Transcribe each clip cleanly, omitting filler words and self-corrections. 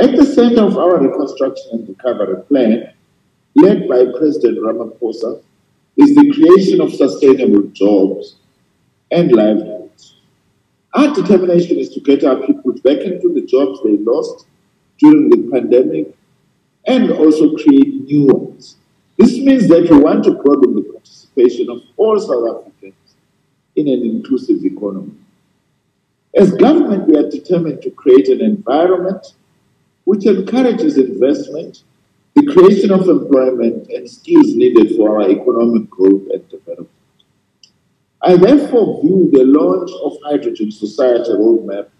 At the center of our reconstruction and recovery plan, led by President Ramaphosa, is the creation of sustainable jobs and livelihoods. Our determination is to get our people back into the jobs they lost during the pandemic and also create new ones. This means that we want to broaden the participation of all South Africans in an inclusive economy. As government, we are determined to create an environment which encourages investment, the creation of employment and skills needed for our economic growth and development. I therefore view the launch of Hydrogen Society Roadmap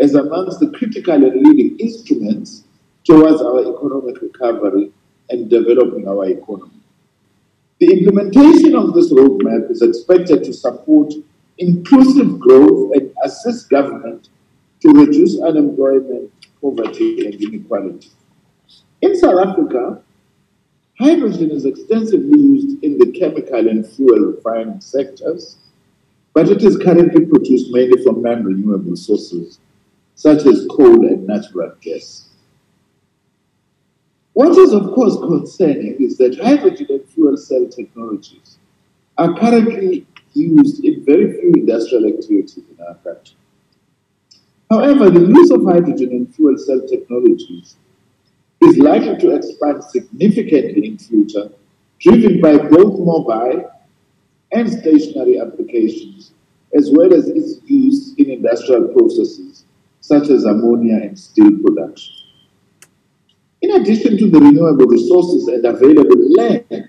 as amongst the critical and leading instruments towards our economic recovery and developing our economy. The implementation of this roadmap is expected to support inclusive growth and assist government to reduce unemployment, poverty, and inequality. In South Africa, hydrogen is extensively used in the chemical and fuel refining sectors, but it is currently produced mainly from non-renewable sources, such as coal and natural gas. What is, of course, concerning is that hydrogen and fuel cell technologies are currently used in very few industrial activities in our country. However, the use of hydrogen and fuel cell technologies is likely to expand significantly in future, driven by both mobile and stationary applications, as well as its use in industrial processes such as ammonia and steel production. In addition to the renewable resources and available land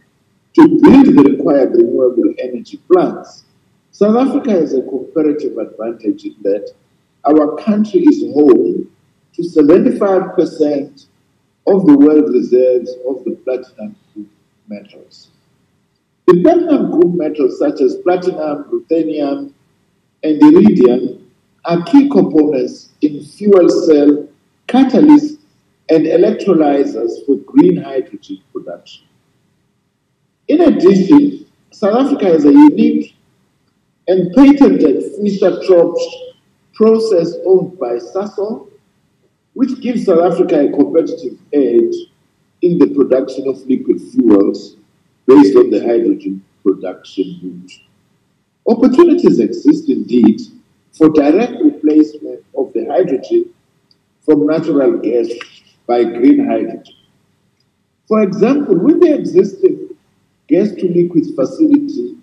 to build the required renewable energy plants, South Africa has a comparative advantage in that our country is home to 75% of the world reserves of the platinum group metals. The platinum group metals such as platinum, ruthenium, and iridium are key components in fuel cell catalysts and electrolyzers for green hydrogen production. In addition, South Africa has a unique and patented Fischer-Tropsch process owned by Sasol, which gives South Africa a competitive edge in the production of liquid fuels based on the hydrogen production route. Opportunities exist indeed for direct replacement of the hydrogen from natural gas by green hydrogen. For example, with the existing gas-to-liquids facility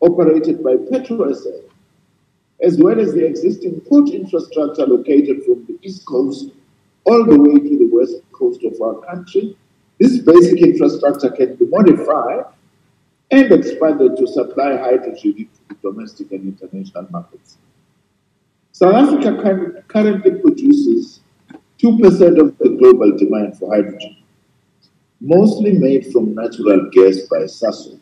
operated by PetroSA, as well as the existing port infrastructure located from the East Coast all the way to the west coast of our country, this basic infrastructure can be modified and expanded to supply hydrogen into the domestic and international markets. South Africa currently produces 2% of the global demand for hydrogen, mostly made from natural gas by Sasol.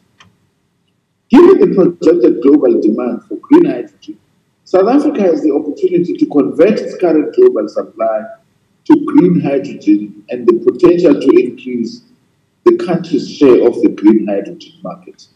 Given the projected global demand for green hydrogen, South Africa has the opportunity to convert its current global supply to green hydrogen and the potential to increase the country's share of the green hydrogen market.